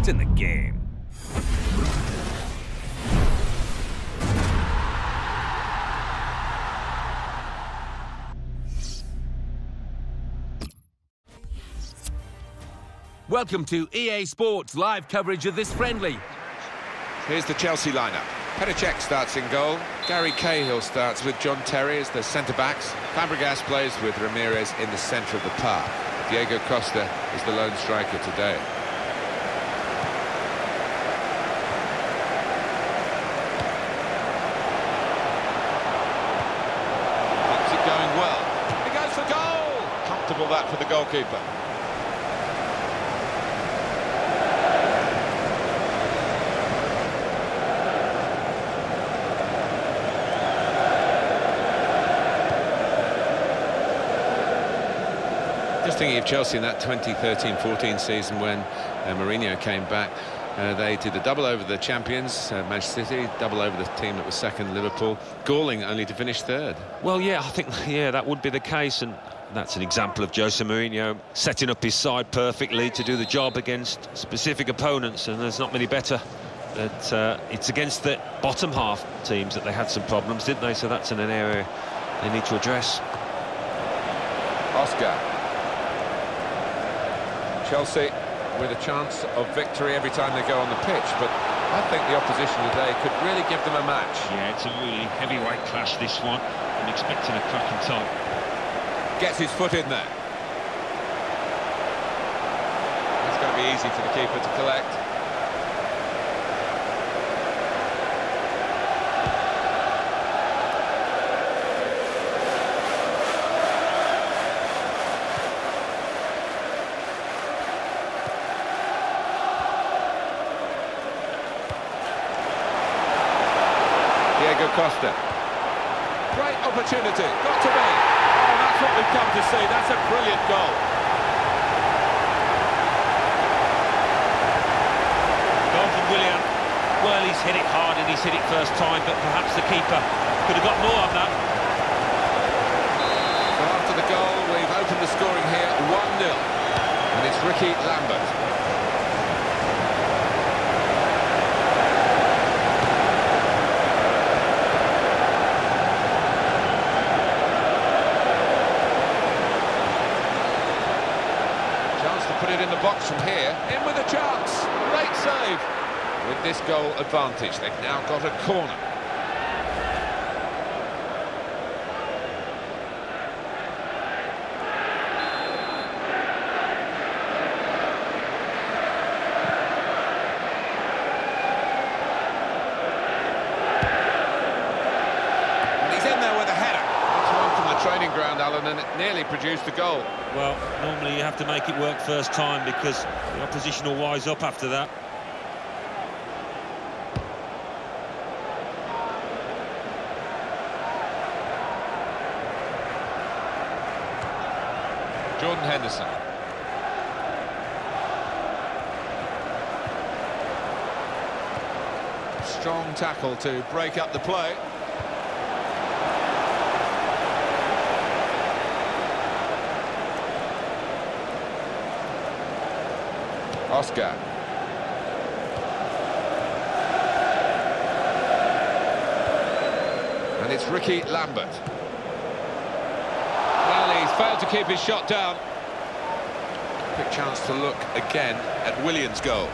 It's in the game. Welcome to EA Sports live coverage of this friendly. Here's the Chelsea lineup. Petr Cech starts in goal. Gary Cahill starts with John Terry as the centre-backs. Fabregas plays with Ramirez in the centre of the park. Diego Costa is the lone striker today. That's it going well. He goes for goal! Comfortable that for the goalkeeper. Thinking of Chelsea in that 2013-14 season when Mourinho came back, they did a double over the champions, Manchester City, double over the team that was second, Liverpool, galling only to finish third. Well, yeah, I think that would be the case, and that's an example of Jose Mourinho setting up his side perfectly to do the job against specific opponents, and there's not many better. That it's against the bottom half teams that they had some problems, didn't they? So that's an area they need to address. Oscar. Chelsea with a chance of victory every time they go on the pitch, but I think the opposition today could really give them a match. Yeah, it's a really heavyweight clash, this one. I'm expecting a cracking time. Gets his foot in there. It's going to be easy for the keeper to collect. Costa. Great opportunity, got to be. And that's what we've come to see. That's a brilliant goal. Goal from Willian. Well, he's hit it hard and he's hit it first time, but perhaps the keeper could have got more on that. So after the goal, we've opened the scoring here 1-0. And it's Ricky Lambert. In the box from here, in with a chance, great save. With this goal advantage, they've now got a corner. And he's in there with a header. That's one from the training ground, Alan, and it nearly produced a goal. Well, normally you have to make it work first time because the opposition will wise up after that. Jordan Henderson. Strong tackle to break up the play. Oscar. And it's Ricky Lambert. Well, he's failed to keep his shot down. Quick chance to look again at Willian's goal.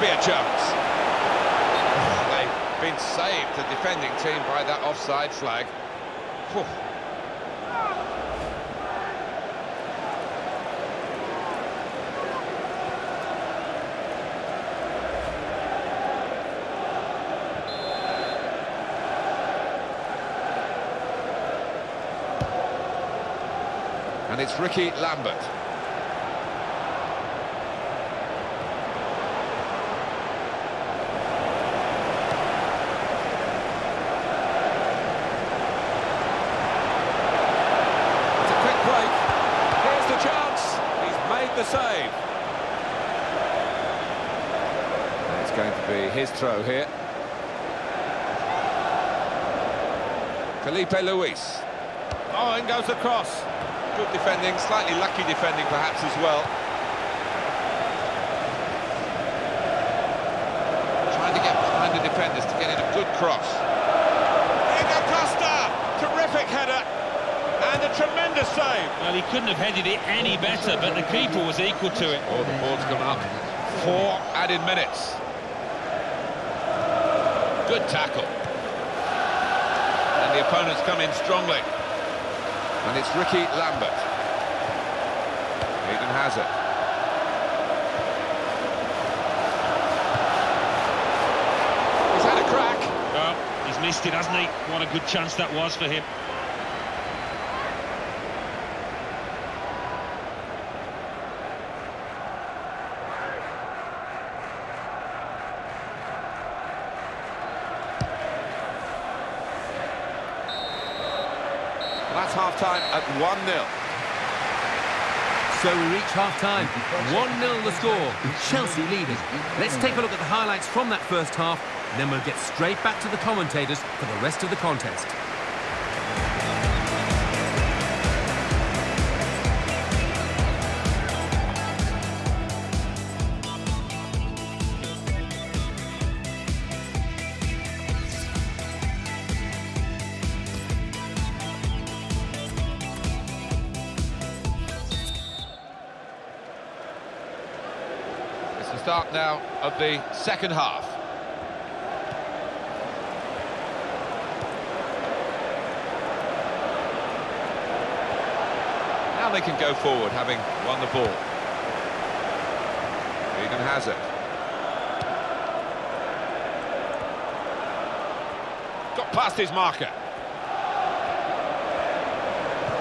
Be a chance. They've been saved, the defending team, by that offside flag. Whew. And it's Ricky Lambert. the save. And it's going to be his throw here. Felipe Luis. Oh, in goes the cross. Good defending, slightly lucky defending perhaps as well. Trying to get behind the defenders to get in a good cross. Diego Costa, terrific header and a tremendous save. Well, he couldn't have headed it any better, but the keeper was equal to it. Oh, the ball's gone up. 4 added minutes. Good tackle. The opponents come in strongly, and it's Ricky Lambert. Eden Hazard. He's had a crack. Well, he's missed it, hasn't he? What a good chance that was for him. That's half-time at 1-0. So we reach half-time, 1-0 the score, Chelsea leading. Let's take a look at the highlights from that first half, then we'll get straight back to the commentators for the rest of the contest. Start now of the second half. Now they can go forward, having won the ball. Eden Hazard. Got past his marker.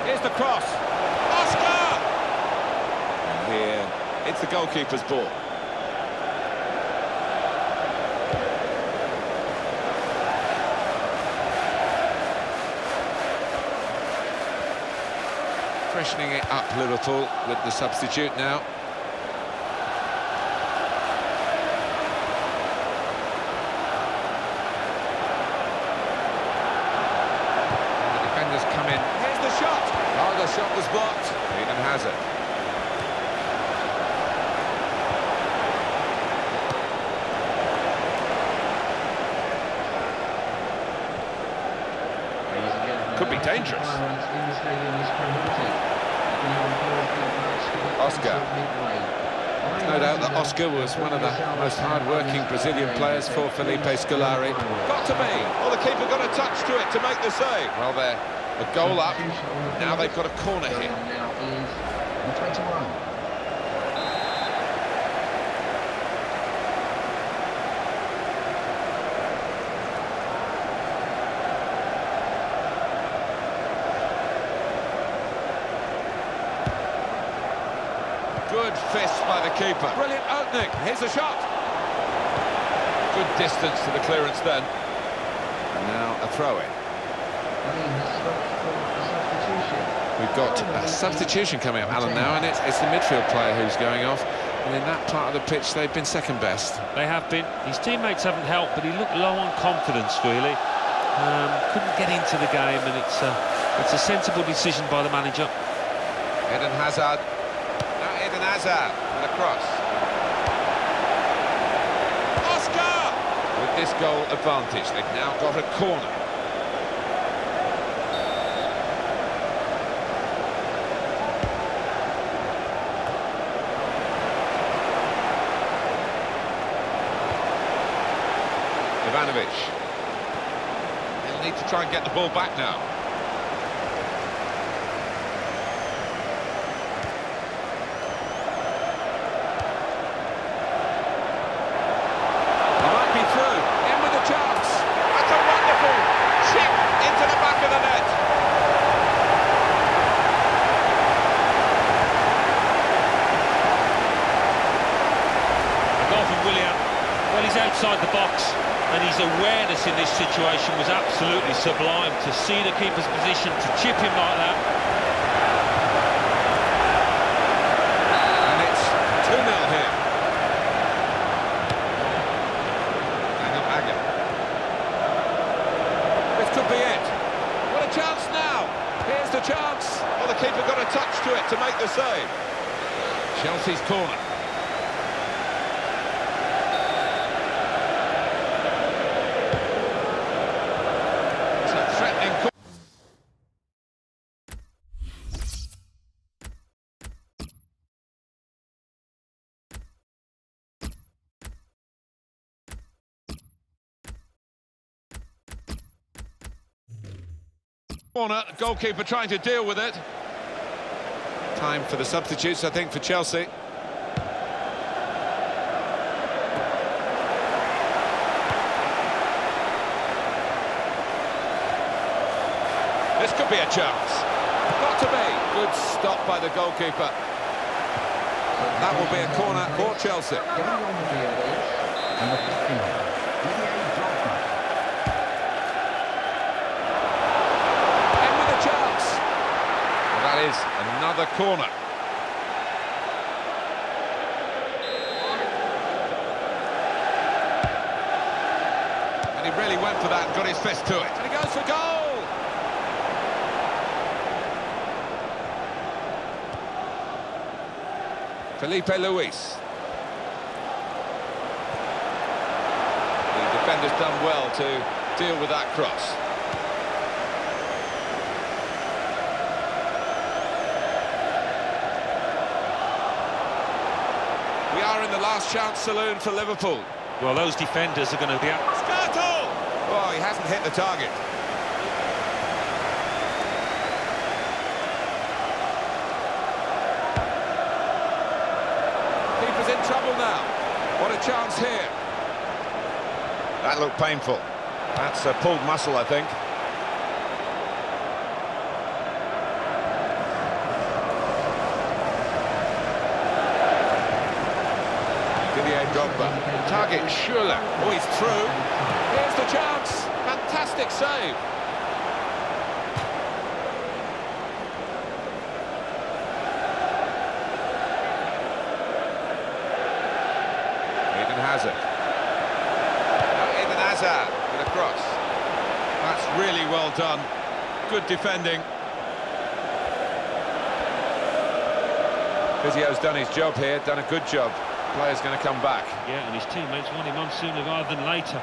Here's the cross. Oscar! And here, it's the goalkeeper's ball. Freshening it up, Liverpool, with the substitute now. And the defenders come in. Here's the shot! Oh, the shot was blocked. Eden Hazard. Could be dangerous. Oscar. There's no doubt that Oscar was one of the most hard-working Brazilian players for Felipe Scolari. Got to be. Well, the keeper got a touch to it to make the save. Well, they're a goal up. Now they've got a corner here. Good fist by the keeper. Brilliant opening. Here's a shot. Good distance to the clearance then. And now a throw-in. We've got a substitution coming up, Alan, now, and it's the midfield player who's going off. And in that part of the pitch, they've been second best. They have been. His teammates haven't helped, but he looked low on confidence, really. Couldn't get into the game, and it's a sensible decision by the manager. Eden Hazard. Eden Hazard and a cross. Oscar! With this goal advantage, they've now got a corner. Ivanovic. They'll need to try and get the ball back now. Awareness in this situation was absolutely sublime. To see the keeper's position, to chip him like that. And it's Chelsea's corner. It's a threatening corner. Goalkeeper trying to deal with it. Time for the substitutes, I think, for Chelsea. This could be a chance. Got to be. Good stop by the goalkeeper. That will be a corner for Chelsea. Is another corner. And he really went for that and got his fist to it. And he goes for goal! Felipe Luis. The defender's done well to deal with that cross. In the last chance saloon for Liverpool. Well, those defenders are going to be up. Scato! Oh, he hasn't hit the target. Keeper's in trouble now. What a chance here. That looked painful. That's a pulled muscle, I think. Target Schuller. Oh, he's through. Here's the chance. Fantastic save. Eden Hazard. Now Eden Hazard with a cross. That's really well done. Good defending. Physio's done his job here, done a good job. Player's going to come back. Yeah, and his teammates want him on sooner rather than later.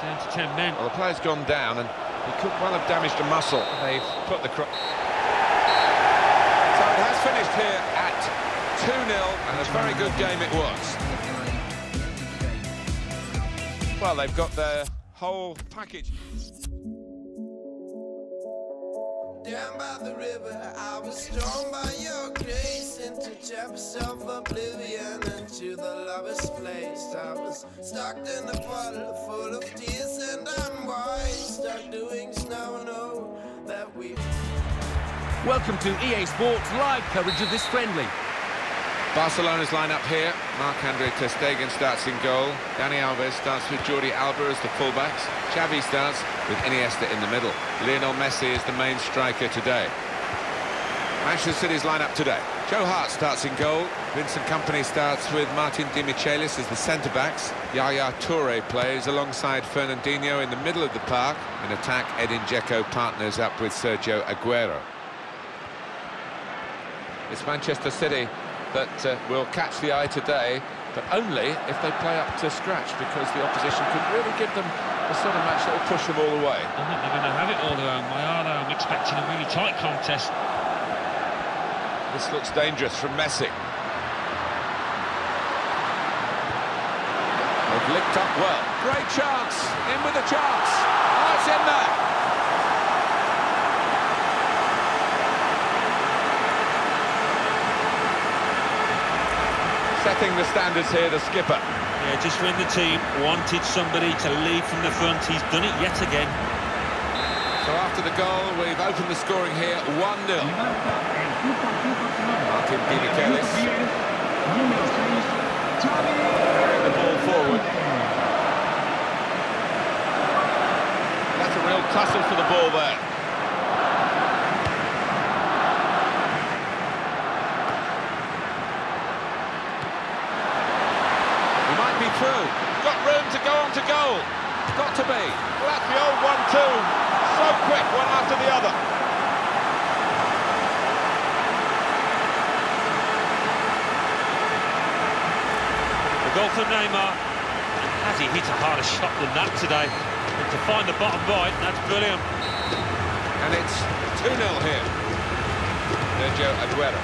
Down to 10 men. Well, the player's gone down, and he could well have damaged a muscle. They've put the cross. So it has finished here at 2-0, and a very good game it was. Well, they've got their whole package. Down by the river, I was drawn by your grace into depths of oblivion, into the lowest place. I was stuck in a puddle full of tears and unwise, stuck doing snow, know that we... Welcome to EA Sports' live coverage of this friendly. Barcelona's lineup here. Marc-Andre Ter Stegen starts in goal. Dani Alves starts with Jordi Alba as the fullbacks. Xavi starts with Iniesta in the middle. Lionel Messi is the main striker today. Manchester City's lineup today. Joe Hart starts in goal. Vincent Kompany starts with Martin Di Michelis as the centre-backs. Yaya Toure plays alongside Fernandinho in the middle of the park. In attack, Edin Dzeko partners up with Sergio Aguero. It's Manchester City that will catch the eye today, but only if they play up to scratch, because the opposition could really give them the sort of match that will push them all the way. I think they're going to have it all their own way, are they? I'm expecting a really tight contest. This looks dangerous from Messi. They've licked up well. Great chance. In with the chance. Oh, it's in there. Setting the standards here, the skipper. Yeah, just when the team wanted somebody to lead from the front, he's done it yet again. So after the goal, we've opened the scoring here, 1-0. Martin Di Michelis. Carrying the ball forward. That's a real tussle for the ball there. Through. Got room to go on to goal. Got to be. Well, that's the old 1-2. So quick, one after the other. goal for Neymar. And has he hit a harder shot than that today? And to find the bottom right, that's brilliant. And it's 2-0 here. Sergio Aguero.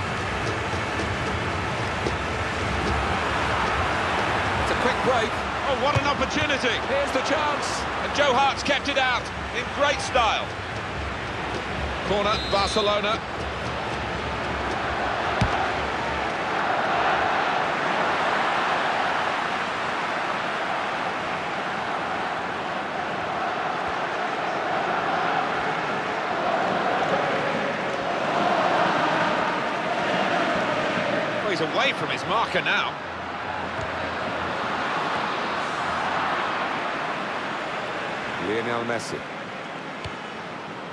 It's a quick break. Oh, what an opportunity. Here's the chance. And Joe Hart's kept it out in great style. Corner, Barcelona. Away from his marker now. Lionel Messi.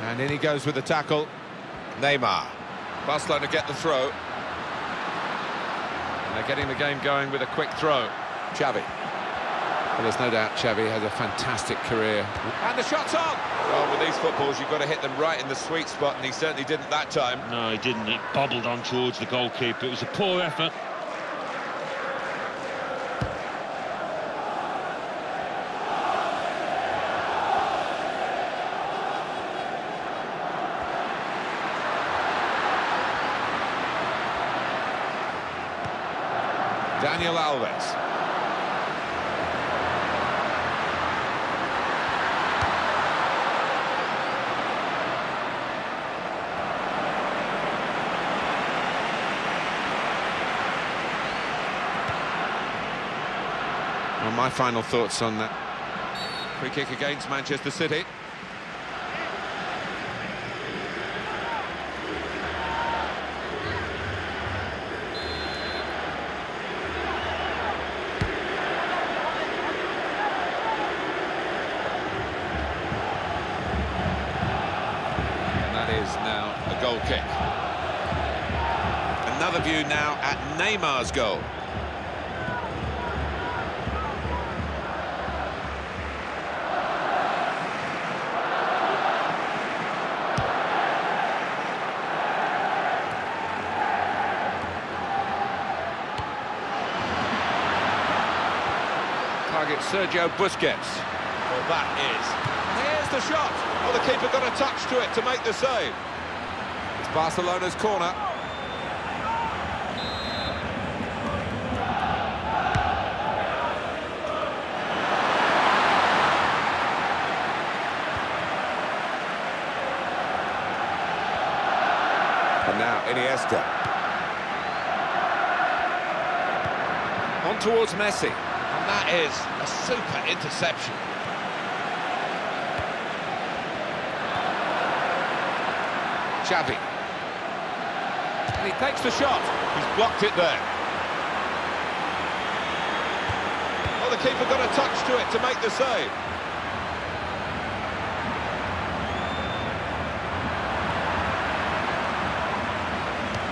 And in he goes with the tackle. Neymar. Barcelona get the throw. And they're getting the game going with a quick throw. Xavi. Well, there's no doubt Xavi has a fantastic career. And the shot's on! Well, with these footballs, you've got to hit them right in the sweet spot, and he certainly didn't that time. No, he didn't. It bobbled on towards the goalkeeper. It was a poor effort. Daniel Alves. Well, my final thoughts on that. Free kick against Manchester City. And that is now a goal kick. Another view now at Neymar's goal. It's Sergio Busquets. Well, that is. Here's the shot. Well, the keeper got a touch to it to make the save. It's Barcelona's corner. And now Iniesta. On towards Messi. And that is a super interception. Xavi. And he takes the shot. He's blocked it there. Well, the keeper got a touch to it to make the save.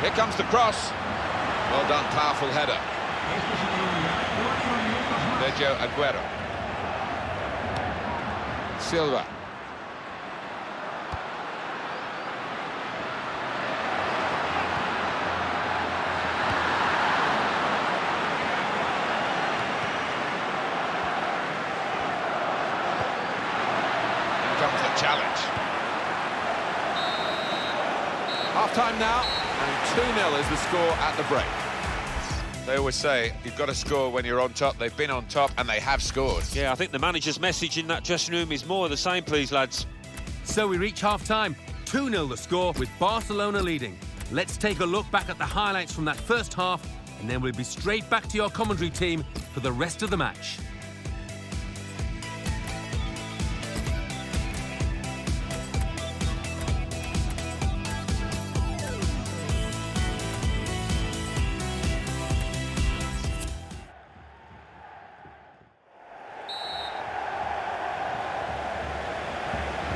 Here comes the cross. Well done, powerful header. Sergio Aguero. Silva. Here comes the challenge. Half-time now, and 2-0 is the score at the break. They always say, you've got to score when you're on top. They've been on top, and they have scored. Yeah, I think the manager's message in that dressing room is more of the same, please, lads. So we reach half-time. 2-0 the score, with Barcelona leading. Let's take a look back at the highlights from that first half, and then we'll be straight back to your commentary team for the rest of the match.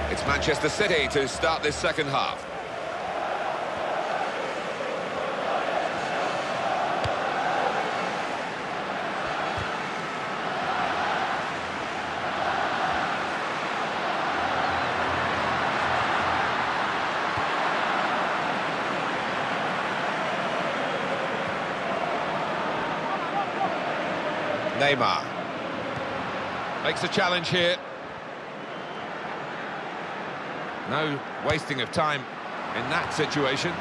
It's Manchester City to start this second half. Neymar makes a challenge here. No wasting of time in that situation.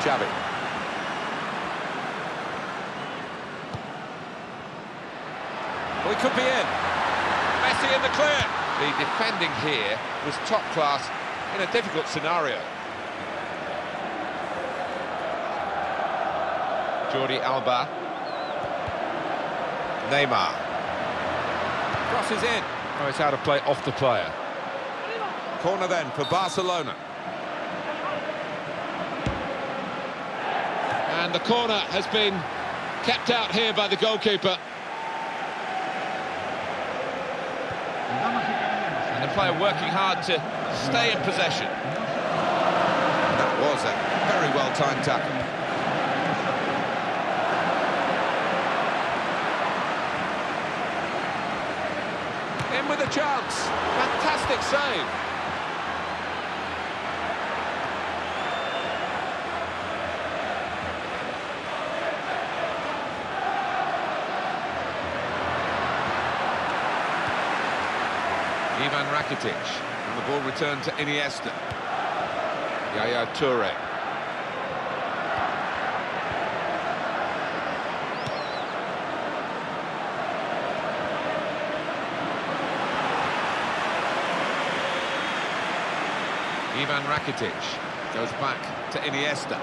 Xavi. Well, he could be in. Messi in the clear. The defending here was top class in a difficult scenario. Jordi Alba. Neymar. Crosses in. Oh, it's out of play, off the player. Corner then for Barcelona. And the corner has been kept out here by the goalkeeper. And the player working hard to stay in possession. That was a very well-timed tackle. In with a chance. Fantastic save. Ivan Rakitic, and the ball returned to Iniesta. Yaya Toure. Ivan Rakitic goes back to Iniesta.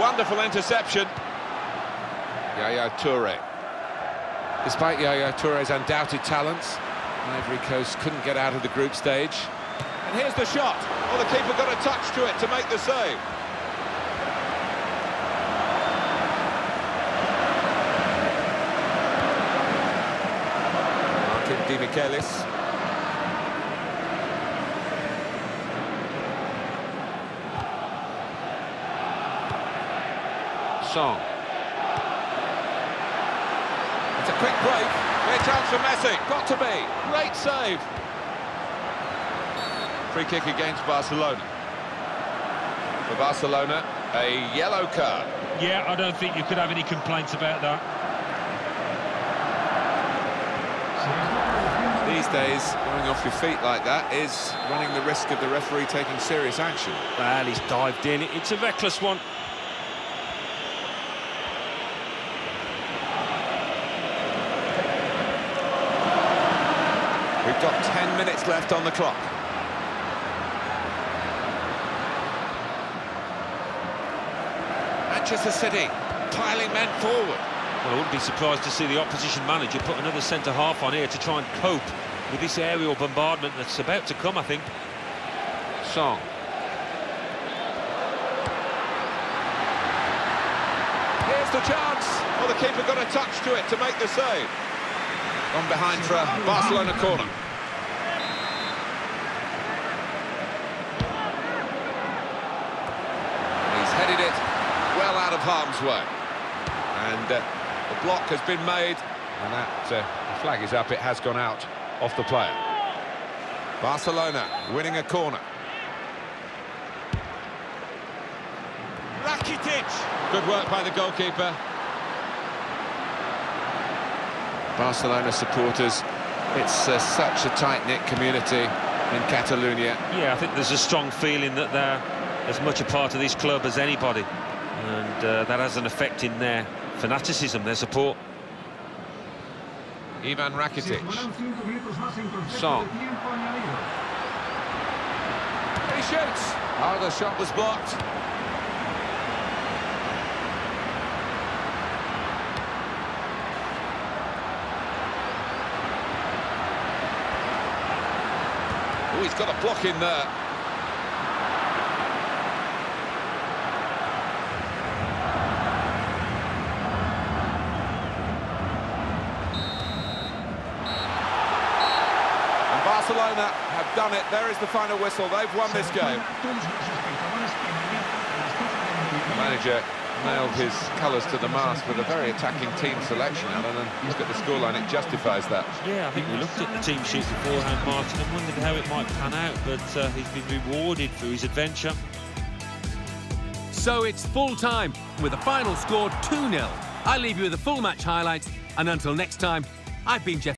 Wonderful interception. Yaya Toure. Despite Yaya Toure's undoubted talents, Ivory Coast couldn't get out of the group stage. And here's the shot. Well, the keeper got a touch to it to make the save. Martin Di Michelis. Song. It's a quick break. Great chance for Messi, got to be, great save. Free kick against Barcelona. For Barcelona, a yellow card. Yeah, I don't think you could have any complaints about that. These days, running off your feet like that is running the risk of the referee taking serious action. Well, he's dived in, it's a reckless one. We've got 10 minutes left on the clock. Manchester City piling men forward. Well, I wouldn't be surprised to see the opposition manager put another centre-half on here to try and cope with this aerial bombardment that's about to come, I think. Song. Here's the chance. Well, the keeper got a touch to it to make the save. On behind for a Barcelona corner. He's headed it well out of harm's way. And the block has been made. And that flag is up, it has gone out off the player. Barcelona winning a corner. Rakitic! Good work by the goalkeeper. Barcelona supporters, it's such a tight-knit community in Catalonia. Yeah, I think there's a strong feeling that they're as much a part of this club as anybody. And that has an effect in their fanaticism, their support. Ivan Rakitic. Song. He shoots! Oh, the shot was blocked. He's got a block in there. And Barcelona have done it. There is the final whistle. They've won this game. The manager nailed his colours to the mast with a very attacking team selection, Alan, and look at the scoreline, it justifies that. Yeah, I think we looked at the team sheet beforehand, Martin, and wondered how it might pan out, but he's been rewarded for his adventure. So it's full-time, with a final score 2-0. I leave you with the full match highlights, and until next time, I've been Jeff.